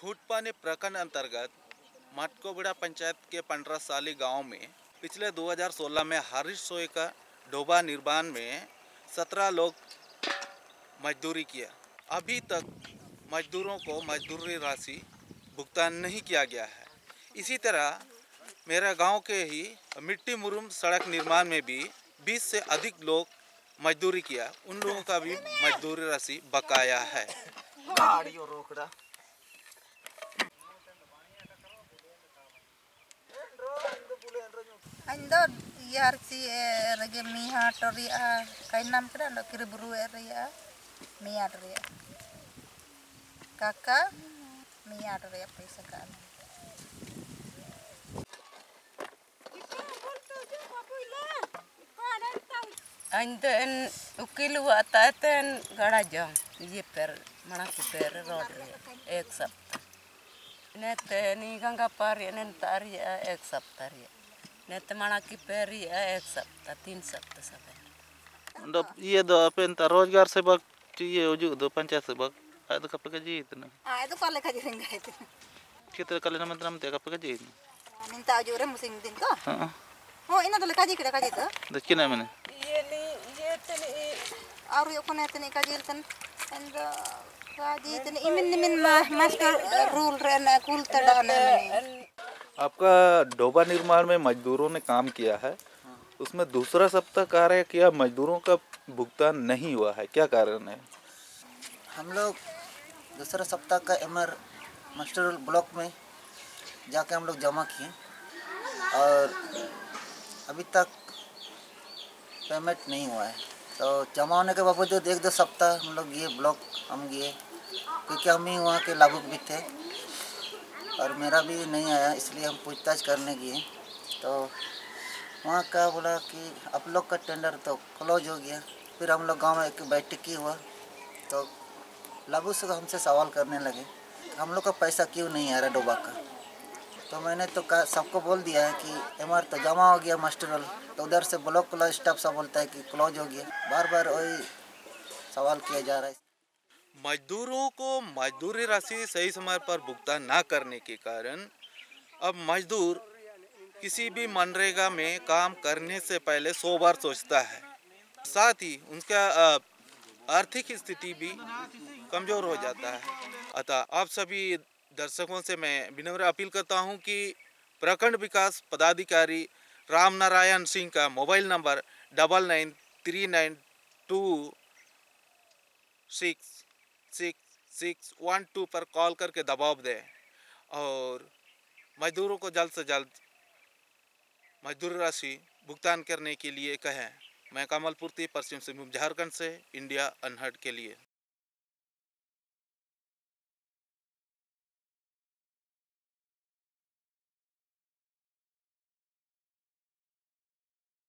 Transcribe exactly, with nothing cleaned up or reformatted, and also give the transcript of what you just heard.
खूटपानी प्रखंड अंतर्गत मटकोबड़ा पंचायत के पंद्रह साली गाँव में पिछले दो हज़ार सोलह में हरिश सोए का डोबा निर्माण में सत्रह लोग मजदूरी किया। अभी तक मजदूरों को मजदूरी राशि भुगतान नहीं किया गया है। इसी तरह मेरा गांव के ही मिट्टी मुरुम सड़क निर्माण में भी बीस से अधिक लोग मजदूरी किया, उन लोगों का भी मजदूरी राशि बकाया है। अंदर यार सी रगे मिया टरिया काई नाम करा न किरबुरु एरिया मिया टरिया काका मिया टरिया पैसा का अंदर उकिल हुआ था तन गड़ा जाम ये पर मना कुपेर रोड एक सप्ताह ने तनी गंगा पार ये ने तारिया एक सप्ताह रिया नेतमाना की पैरी है एक सप्ताह तीन सप्ताह सब है। ये दो अपन रोजगार से बक ये उजू दो पंचायत से बक आय तो कपड़े का जी इतना आय तो काले का जी रंग है इतना कितने काले नमन तरम ते कपड़े का जी इतना निंता जोरे मुसीम दिन का हाँ वो इना तो लगा जी किधर का जी तो देख किना मैंने ये नहीं ये तने आरु यो कने तने का जी तन इंदा का जी तने इमिन इमिन मास्टर रूल रहना कूल तड़ा न आपका डोबा निर्माण में मजदूरों ने काम किया है, उसमें दूसरा सप्ताह कार्य किया, मजदूरों का भुगतान नहीं हुआ है, क्या कारण है? हम लोग दूसरा सप्ताह का एमआर मास्टर ब्लॉक में जाके हम लोग जमा किए और अभी तक पेमेंट नहीं हुआ है। तो जमा होने के बावजूद एक दो सप्ताह हम लोग ये ब्लॉक हम गए क्योंकि हम ही वहाँ के लाभुक भी थे और मेरा भी नहीं आया, इसलिए हम पूछताछ करने गए तो वहाँ का बोला कि आप लोग का टेंडर तो क्लोज हो गया। फिर हम लोग गांव में एक बैठक की हुआ तो लाभुक से हमसे सवाल करने लगे हम लोग का पैसा क्यों नहीं आ रहा डोबा का। तो मैंने तो सबको बोल दिया है कि एमआर तो जमा हो गया मास्टरल, तो उधर से ब्लॉक वाला स्टाफ सब बोलता है कि क्लोज हो गया। बार बार वही सवाल किया जा रहा है। मजदूरों को मजदूरी राशि सही समय पर भुगतान ना करने के कारण अब मजदूर किसी भी मनरेगा में काम करने से पहले सौ बार सोचता है, साथ ही उनका आर्थिक स्थिति भी कमज़ोर हो जाता है। अतः आप सभी दर्शकों से मैं विनम्र अपील करता हूं कि प्रखंड विकास पदाधिकारी रामनारायण सिंह का mobile number double nine three nine two six six six one two पर कॉल करके दबाव दें और मजदूरों को जल्द से जल्द मजदूर राशि भुगतान करने के लिए कहें। मैं कमल किशोर, पश्चिम सिंहभूम झारखंड से इंडिया अनहर्ड के लिए।